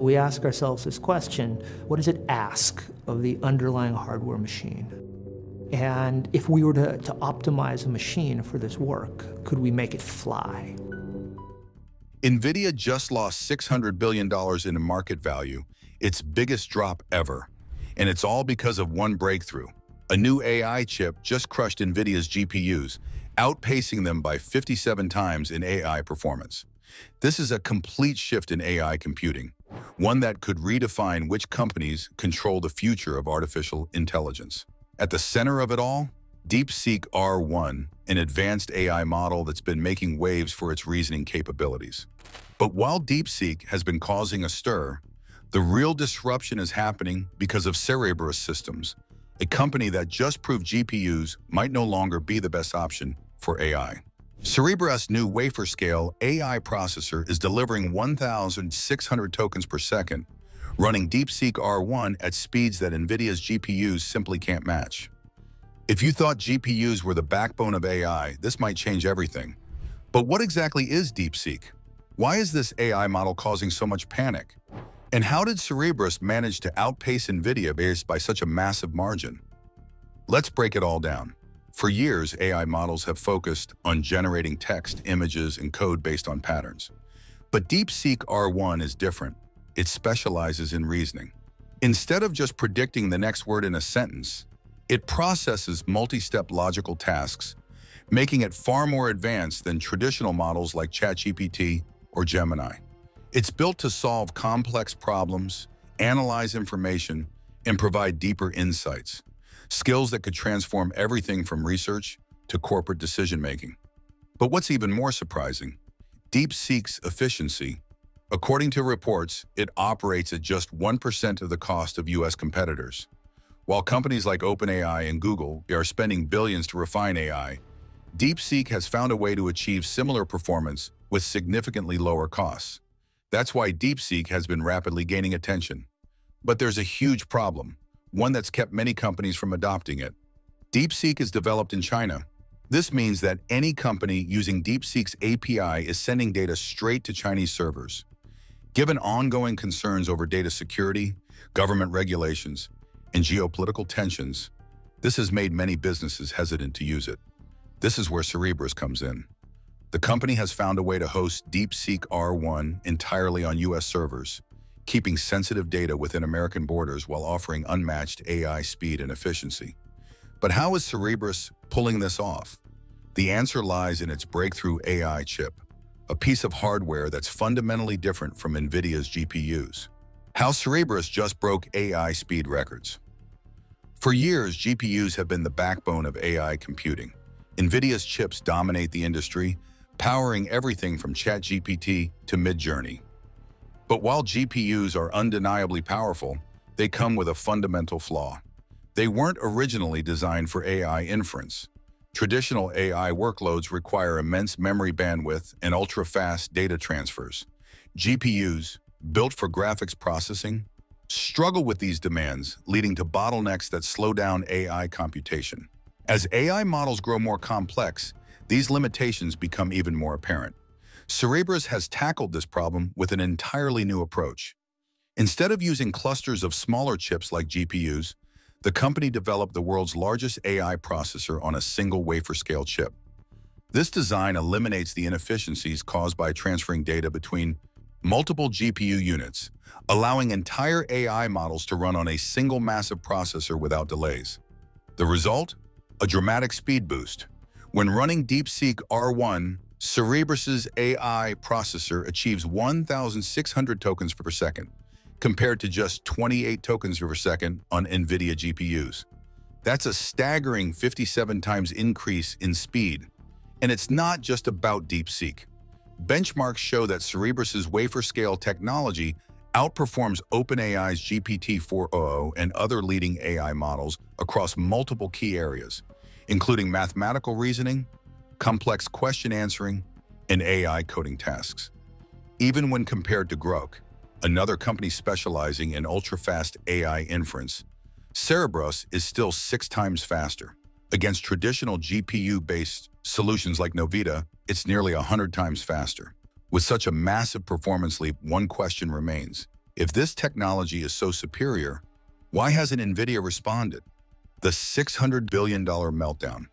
We ask ourselves this question: what does it ask of the underlying hardware machine? And if we were to optimize a machine for this work, could we make it fly? NVIDIA just lost $600 billion in market value, its biggest drop ever. And it's all because of one breakthrough. A new AI chip just crushed NVIDIA's GPUs, outpacing them by 57 times in AI performance. This is a complete shift in AI computing, one that could redefine which companies control the future of artificial intelligence. At the center of it all, DeepSeek R1, an advanced AI model that's been making waves for its reasoning capabilities. But while DeepSeek has been causing a stir, the real disruption is happening because of Cerebras Systems, a company that just proved GPUs might no longer be the best option for AI. Cerebras' new wafer-scale AI processor is delivering 1,600 tokens per second, running DeepSeek R1 at speeds that NVIDIA's GPUs simply can't match. If you thought GPUs were the backbone of AI, this might change everything. But what exactly is DeepSeek? Why is this AI model causing so much panic? And how did Cerebras manage to outpace NVIDIA by such a massive margin? Let's break it all down. For years, AI models have focused on generating text, images, and code based on patterns. But DeepSeek R1 is different. It specializes in reasoning. Instead of just predicting the next word in a sentence, it processes multi-step logical tasks, making it far more advanced than traditional models like ChatGPT or Gemini. It's built to solve complex problems, analyze information, and provide deeper insights, skills that could transform everything from research to corporate decision-making. But what's even more surprising, DeepSeek's efficiency. According to reports, it operates at just 1% of the cost of US competitors. While companies like OpenAI and Google are spending billions to refine AI, DeepSeek has found a way to achieve similar performance with significantly lower costs. That's why DeepSeek has been rapidly gaining attention. But there's a huge problem, one that's kept many companies from adopting it. DeepSeek is developed in China. This means that any company using DeepSeek's API is sending data straight to Chinese servers. Given ongoing concerns over data security, government regulations, and geopolitical tensions, this has made many businesses hesitant to use it. This is where Cerebras comes in. The company has found a way to host DeepSeek R1 entirely on US servers, keeping sensitive data within American borders while offering unmatched AI speed and efficiency. But how is Cerebras pulling this off? The answer lies in its breakthrough AI chip, a piece of hardware that's fundamentally different from NVIDIA's GPUs. How Cerebras just broke AI speed records. For years, GPUs have been the backbone of AI computing. NVIDIA's chips dominate the industry, powering everything from ChatGPT to Midjourney. But while GPUs are undeniably powerful, they come with a fundamental flaw. They weren't originally designed for AI inference. Traditional AI workloads require immense memory bandwidth and ultra-fast data transfers. GPUs, built for graphics processing, struggle with these demands, leading to bottlenecks that slow down AI computation. As AI models grow more complex, these limitations become even more apparent. Cerebras has tackled this problem with an entirely new approach. Instead of using clusters of smaller chips like GPUs, the company developed the world's largest AI processor on a single wafer-scale chip. This design eliminates the inefficiencies caused by transferring data between multiple GPU units, allowing entire AI models to run on a single massive processor without delays. The result? A dramatic speed boost. When running DeepSeek R1, Cerebras' AI processor achieves 1,600 tokens per second, compared to just 28 tokens per second on NVIDIA GPUs. That's a staggering 57 times increase in speed. And it's not just about DeepSeek. Benchmarks show that Cerebras' wafer-scale technology outperforms OpenAI's GPT-4o and other leading AI models across multiple key areas, including mathematical reasoning, complex question answering, and AI coding tasks. Even when compared to Groq, another company specializing in ultra-fast AI inference, Cerebras is still 6 times faster. Against traditional GPU-based solutions like Novita, it's nearly 100 times faster. With such a massive performance leap, one question remains. If this technology is so superior, why hasn't NVIDIA responded? The $600 billion meltdown.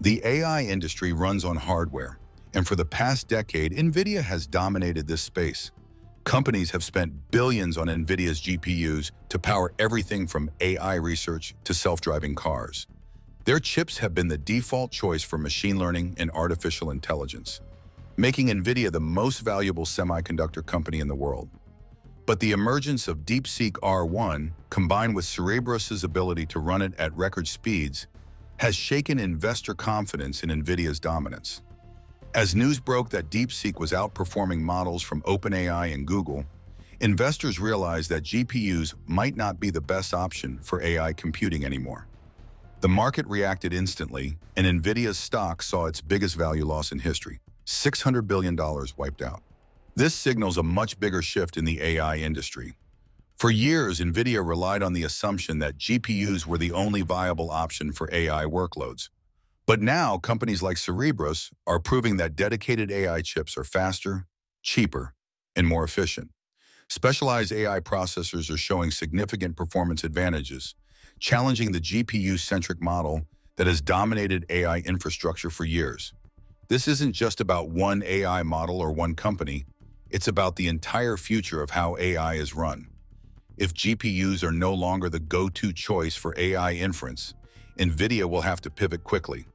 The AI industry runs on hardware, and for the past decade, NVIDIA has dominated this space. Companies have spent billions on NVIDIA's GPUs to power everything from AI research to self-driving cars. Their chips have been the default choice for machine learning and artificial intelligence, making NVIDIA the most valuable semiconductor company in the world. But the emergence of DeepSeek R1, combined with Cerebras' ability to run it at record speeds, has shaken investor confidence in NVIDIA's dominance. As news broke that DeepSeek was outperforming models from OpenAI and Google, investors realized that GPUs might not be the best option for AI computing anymore. The market reacted instantly, and NVIDIA's stock saw its biggest value loss in history, $600 billion wiped out. This signals a much bigger shift in the AI industry. For years, NVIDIA relied on the assumption that GPUs were the only viable option for AI workloads. But now, companies like Cerebras are proving that dedicated AI chips are faster, cheaper, and more efficient. Specialized AI processors are showing significant performance advantages, challenging the GPU-centric model that has dominated AI infrastructure for years. This isn't just about one AI model or one company. It's about the entire future of how AI is run. If GPUs are no longer the go-to choice for AI inference, NVIDIA will have to pivot quickly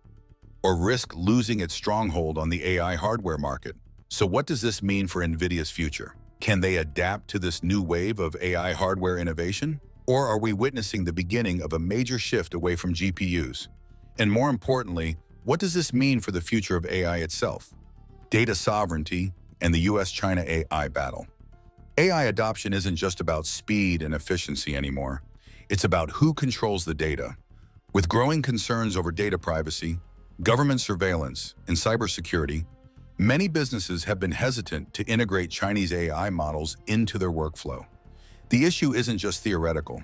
or risk losing its stronghold on the AI hardware market. So what does this mean for NVIDIA's future? Can they adapt to this new wave of AI hardware innovation? Or are we witnessing the beginning of a major shift away from GPUs? And more importantly, what does this mean for the future of AI itself? Data sovereignty, and the US-China AI battle. AI adoption isn't just about speed and efficiency anymore. It's about who controls the data. With growing concerns over data privacy, government surveillance, and cybersecurity, many businesses have been hesitant to integrate Chinese AI models into their workflow. The issue isn't just theoretical.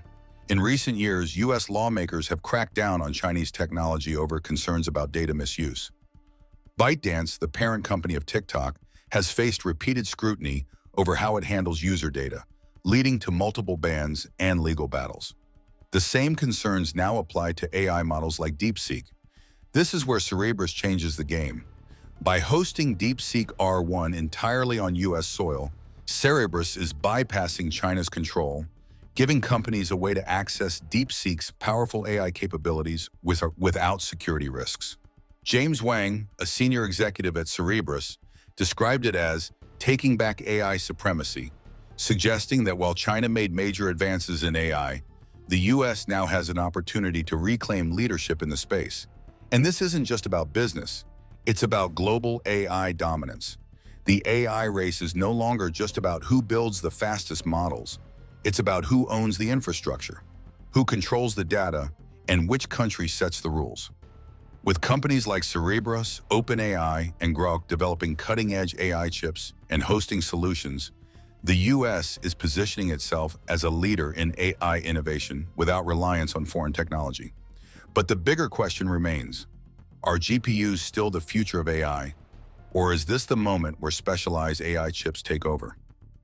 In recent years, US lawmakers have cracked down on Chinese technology over concerns about data misuse. ByteDance, the parent company of TikTok, has faced repeated scrutiny over how it handles user data, leading to multiple bans and legal battles. The same concerns now apply to AI models like DeepSeek. This is where Cerebras changes the game. By hosting DeepSeek R1 entirely on US soil, Cerebras is bypassing China's control, giving companies a way to access DeepSeek's powerful AI capabilities without security risks. James Wang, a senior executive at Cerebras, described it as taking back AI supremacy, suggesting that while China made major advances in AI, the US now has an opportunity to reclaim leadership in the space. And this isn't just about business, it's about global AI dominance. The AI race is no longer just about who builds the fastest models, it's about who owns the infrastructure, who controls the data, and which country sets the rules. With companies like Cerebras, OpenAI, and Groq developing cutting-edge AI chips and hosting solutions, the US is positioning itself as a leader in AI innovation without reliance on foreign technology. But the bigger question remains, are GPUs still the future of AI, or is this the moment where specialized AI chips take over?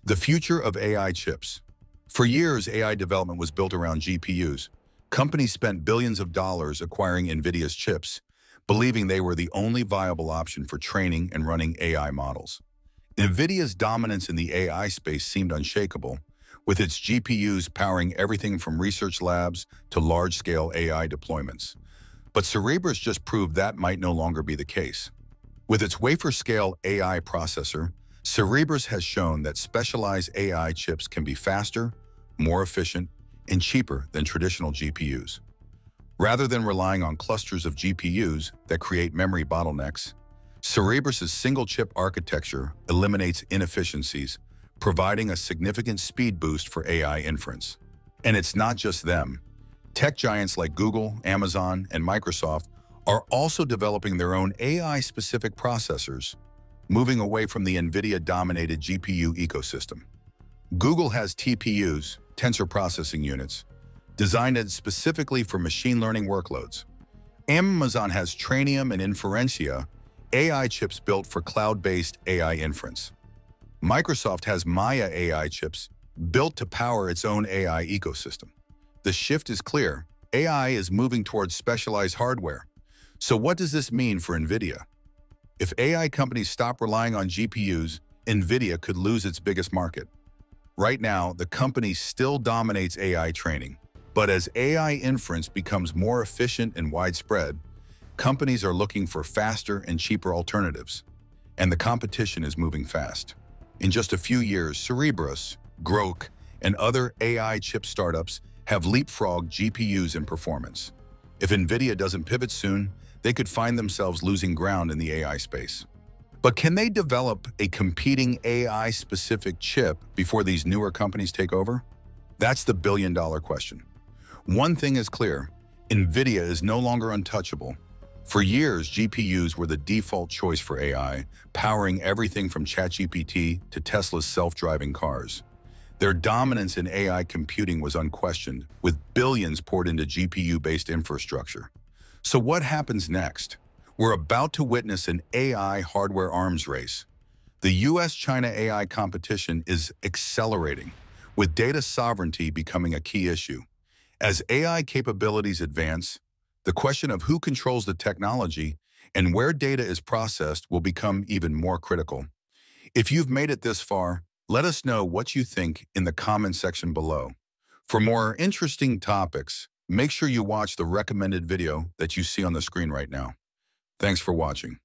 The future of AI chips. For years, AI development was built around GPUs. Companies spent billions of dollars acquiring NVIDIA's chips, believing they were the only viable option for training and running AI models. NVIDIA's dominance in the AI space seemed unshakable, with its GPUs powering everything from research labs to large-scale AI deployments. But Cerebras just proved that might no longer be the case. With its wafer-scale AI processor, Cerebras has shown that specialized AI chips can be faster, more efficient, and cheaper than traditional GPUs. Rather than relying on clusters of GPUs that create memory bottlenecks, Cerebras' single-chip architecture eliminates inefficiencies, providing a significant speed boost for AI inference. And it's not just them. Tech giants like Google, Amazon, and Microsoft are also developing their own AI-specific processors, moving away from the NVIDIA-dominated GPU ecosystem. Google has TPUs, tensor processing units, designed specifically for machine learning workloads. Amazon has Trainium and Inferentia, AI chips built for cloud-based AI inference. Microsoft has Maia AI chips built to power its own AI ecosystem. The shift is clear. AI is moving towards specialized hardware. So what does this mean for NVIDIA? If AI companies stop relying on GPUs, NVIDIA could lose its biggest market. Right now, the company still dominates AI training. But as AI inference becomes more efficient and widespread, companies are looking for faster and cheaper alternatives. And the competition is moving fast. In just a few years, Cerebras, Groq, and other AI chip startups have leapfrogged GPUs in performance. If NVIDIA doesn't pivot soon, they could find themselves losing ground in the AI space. But can they develop a competing AI-specific chip before these newer companies take over? That's the billion-dollar question. One thing is clear, NVIDIA is no longer untouchable. For years, GPUs were the default choice for AI, powering everything from ChatGPT to Tesla's self-driving cars. Their dominance in AI computing was unquestioned, with billions poured into GPU-based infrastructure. So what happens next? We're about to witness an AI hardware arms race. The US-China AI competition is accelerating, with data sovereignty becoming a key issue. As AI capabilities advance, the question of who controls the technology and where data is processed will become even more critical. If you've made it this far, let us know what you think in the comment section below. For more interesting topics, make sure you watch the recommended video that you see on the screen right now. Thanks for watching.